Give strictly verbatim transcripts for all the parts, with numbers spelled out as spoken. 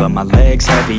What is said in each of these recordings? but my legs heavy,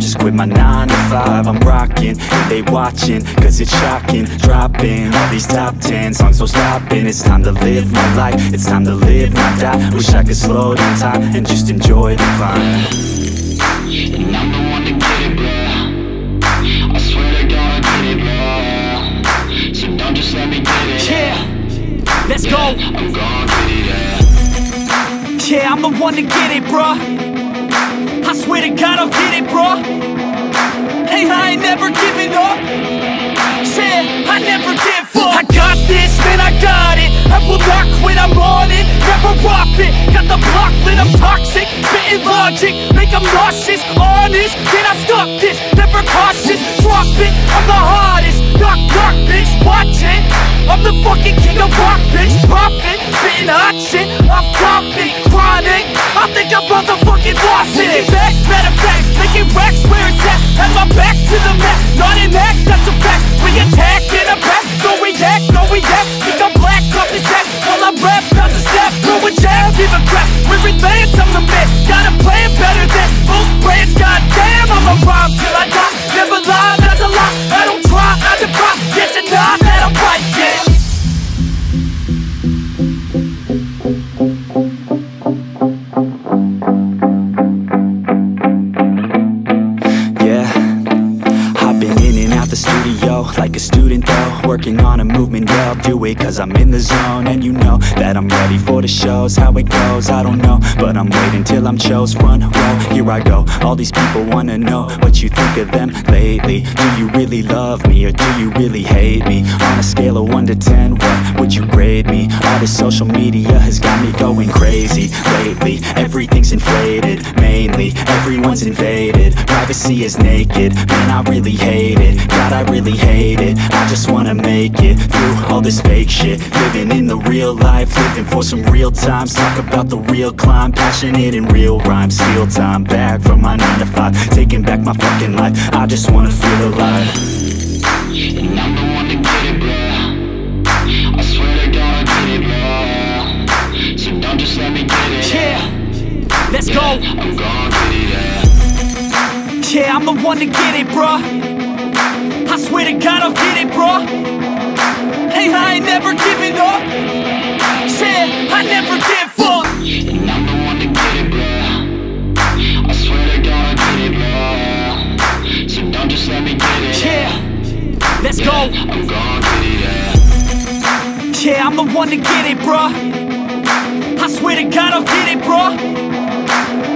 Just quit my nine to five, I'm rocking, and they watching, cause it's shocking, dropping all these top ten songs, so stopping. It's time to live my life, it's time to live my die. Wish I could slow down time and just enjoy the climb. And I'm the one to get it, bro. I swear to God I get it, bro. So don't just let me get it. Yeah, let's yeah, go. I'm gonna get it, yeah. Yeah, I'm the one to get it, bruh. I swear to God I'll get it, bruh. Hey, I ain't never giving up. Yeah, I never give up. I got this, man, I got it. I will not quit, I'm on it. Never off it. Got the block lit, I'm toxic. Spitting logic, make them nauseous. Honest, can I stop this? Never cautious, drop it. I'm the hardest. Knock, knock, bitch, watch it. I'm the fucking king of rock, bitch. Pop it, spitting hot shit. I'm dropping, chronic. I think I'm motherfucking lost it. Making back, matter of fact, making racks where it's at. Have my back to the map, not an act, that's a fact. We attack in a pack, don't react, don't react. Think I'm black, up his ass. While I rap, not to snap, throw a jab, give a crap. We're advanced, I'm the man. Got a plan better than most brands. Goddamn, I'm a rhyme till I die. Never lie, that's a lie. I don't try, I defy. Yes and I, that I'm right, yeah. Like a student though, working on a movement, yeah, I'll do it cause I'm in the zone. And you know that I'm ready for the shows. How it goes, I don't know, but I'm waiting till I'm chose. Front row, here I go. All these people wanna know what you think of them lately. Do you really love me or do you really hate me? On a scale of one to ten, what would you grade me? All this social media has got me going crazy lately. Everything's inflated, mainly, everyone's invaded. Privacy is naked, man, I really hate it. God, I really hate it. It. I just wanna make it through all this fake shit. Living in the real life, living for some real times. Talk about the real climb, passionate in real rhymes. Steal time back from my nine to five, taking back my fucking life. I just wanna feel alive. And I'm the one to get it, bro. I swear to God I get it, bro. So don't just let me get it. Yeah, let's yeah, go. I'm gonna get it, yeah. Yeah, I'm the one to get it, bro. I swear to God I'll get it, bro. Hey, I ain't never giving up. Yeah, I never give up. And I'm the one to get it, bro. I swear to God I'll get it, bro. So don't just let me get it. Yeah, let's yeah, go. I'm gonna get it, yeah. Yeah, I'm the one to get it, bro. I swear to God I'll get it, bro.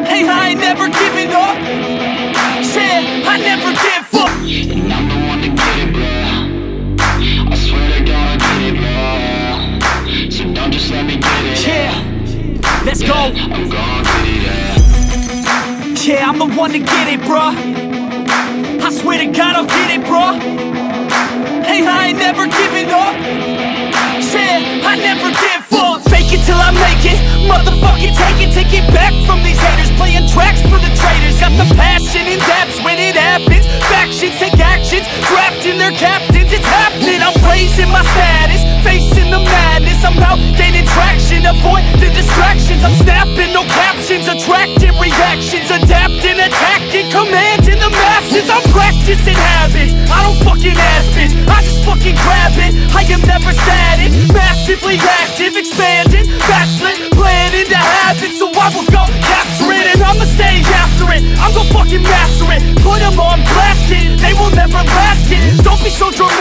Hey, I ain't never giving up. Yeah, I never give up. And I'm the one to get it, bro. I swear to God I get it, bro. So don't just let me get it. Yeah, let's yeah, go. I'm gonna get it, yeah. Yeah, I'm the one to get it, bro. I swear to God I'll get it, bro. Hey, I ain't never giving up. Yeah, I never give up. Fake it till I make it, motherfucking take it. Take it back from these haters, playing tracks for the traitors. Got the passion and that's when it happens. Factions take actions, trapped in their captains. It's happening, I'm raising my status, facing the madness. I'm out gaining traction, avoid the distractions. I'm snapping, no captions, attracting reactions. Adapting, attacking, commanding the masses. I'm practicing habits, I don't fucking ask bitch, I just fucking grab it. I am never static, massively active, expanding, backslid, planning to have it. So I will go capture it, and I'ma stay after it. I'm gonna fucking master it, put them on blast it. They will never last it, don't be so dramatic.